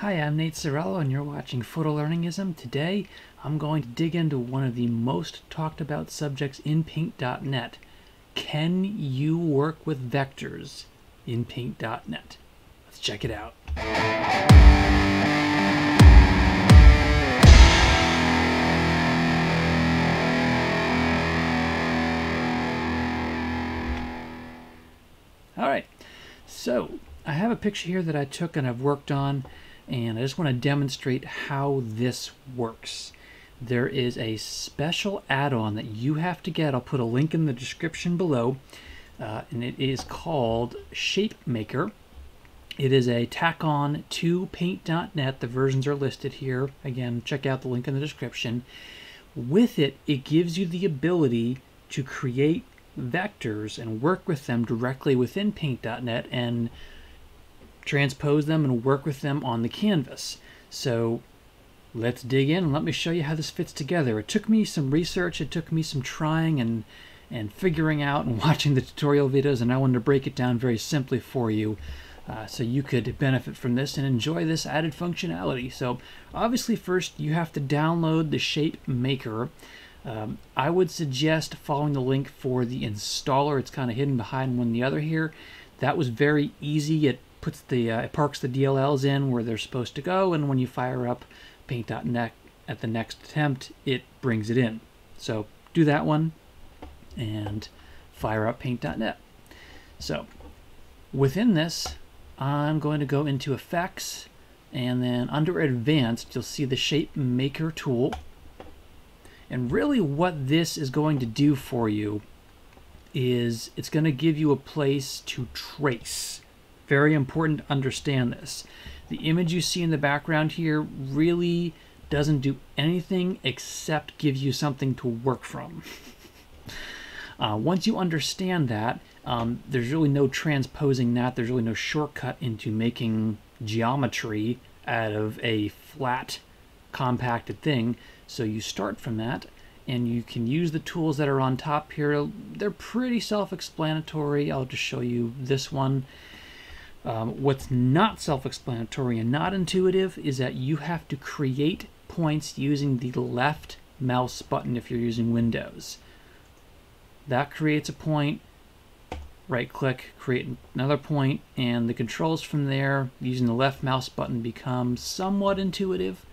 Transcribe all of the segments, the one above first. Hi, I'm Nate Ciraulo and you're watching Photo Learningism. Today I'm going to dig into one of the most talked about subjects in Paint.net. Can you work with vectors in Paint.net? Let's check it out. Alright, so I have a picture here that I took and I've worked on, and I just want to demonstrate how this works. There is a special add-on that you have to get. I'll put a link in the description below, and it is called ShapeMaker. It is a tack-on to Paint.net. The versions are listed here. Again, check out the link in the description. With it, it gives you the ability to create vectors and work with them directly within Paint.net and transpose them and work with them on the canvas. So let's dig in and let me show you how this fits together. It took me some research, it took me some trying and figuring out and watching the tutorial videos, and I wanted to break it down very simply for you so you could benefit from this and enjoy this added functionality. So obviously first you have to download the ShapeMaker. I would suggest following the link for the installer. It's kind of hidden behind one or the other here. That was very easy. It parks the DLLs in where they're supposed to go, and when you fire up Paint.net at the next attempt, it brings it in. So do that one and fire up Paint.net. So within this, I'm going to go into Effects, and then under Advanced, you'll see the ShapeMaker tool. And really what this is going to do for you is it's going to give you a place to trace. Very important to understand this. The image you see in the background here really doesn't do anything except give you something to work from. Once you understand that, there's really no transposing that. There's really no shortcut into making geometry out of a flat, compacted thing. So you start from that, and you can use the tools that are on top here. They're pretty self-explanatory. I'll just show you this one. What's not self-explanatory and not intuitive is that you have to create points using the left mouse button if you're using Windows. That creates a point, right-click, create another point, and the controls from there using the left mouse button become somewhat intuitive.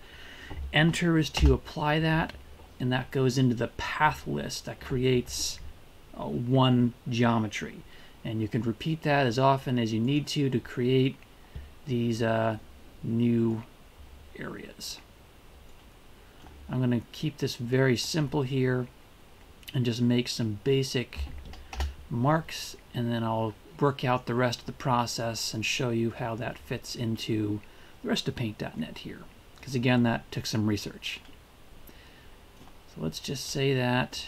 Enter is to apply that, and that goes into the path list that creates one geometry. And you can repeat that as often as you need to create these new areas. I'm going to keep this very simple here and just make some basic marks, and then I'll work out the rest of the process and show you how that fits into the rest of Paint.net here. Because again, that took some research. So let's just say that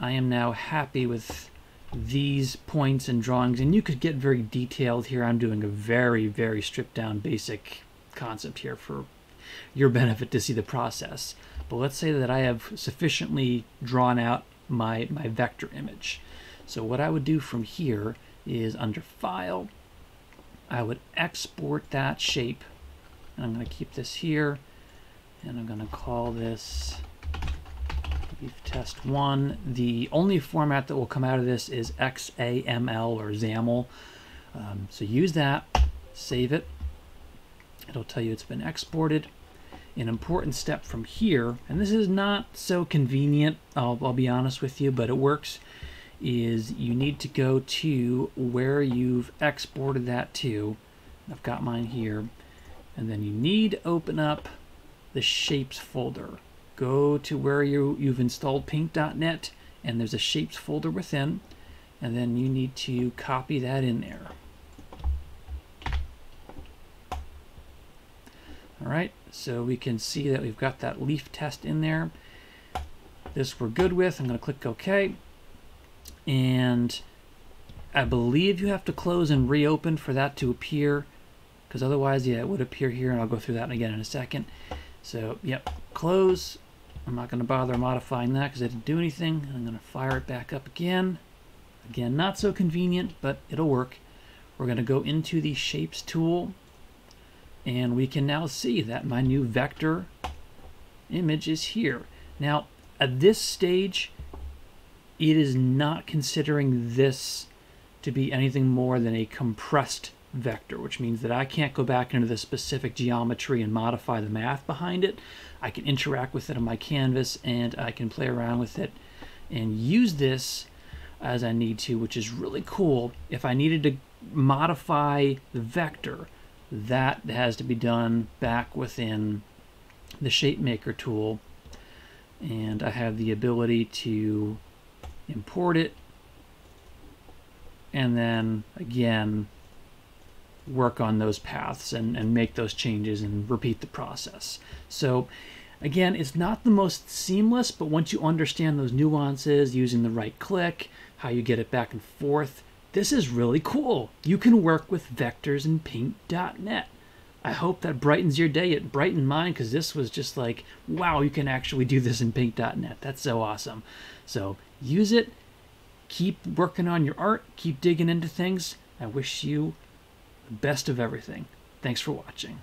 I am now happy with these points and drawings, and you could get very detailed here. I'm doing a very, very stripped down basic concept here for your benefit to see the process. But let's say that I have sufficiently drawn out my vector image. So what I would do from here is under File, I would export that shape, and I'm going to keep this here, and I'm going to call this Test 1. The only format that will come out of this is XAML or XAML. So use that, save it. It'll tell you it's been exported. An important step from here, and this is not so convenient, I'll be honest with you, but it works, is you need to go to where you've exported that to. I've got mine here. And then you need to open up the Shapes folder. Go to where you've installed Paint.net, and there's a Shapes folder within, and then you need to copy that in there. Alright, so we can see that we've got that leaf test in there. This we're good with. I'm going to click OK. And I believe you have to close and reopen for that to appear, because otherwise, yeah, it would appear here, and I'll go through that again in a second. So, yep, close. I'm not going to bother modifying that because it didn't do anything. I'm going to fire it back up again. Again, not so convenient, but it'll work. We're going to go into the Shapes tool. And we can now see that my new vector image is here. Now, at this stage, it is not considering this to be anything more than a compressed vector, which means that I can't go back into the specific geometry and modify the math behind it. I can interact with it on my canvas, and I can play around with it and use this as I need to, which is really cool. If I needed to modify the vector, that has to be done back within the ShapeMaker tool, and I have the ability to import it and then again work on those paths and make those changes and repeat the process. So again, it's not the most seamless, but once you understand those nuances, using the right click, how you get it back and forth, this is really cool. You can work with vectors in Paint.net. I hope that brightens your day. It brightened mine, because this was just like, wow, you can actually do this in Paint.net. That's so awesome. So use it. Keep working on your art. Keep digging into things. I wish you the best of everything. Thanks for watching.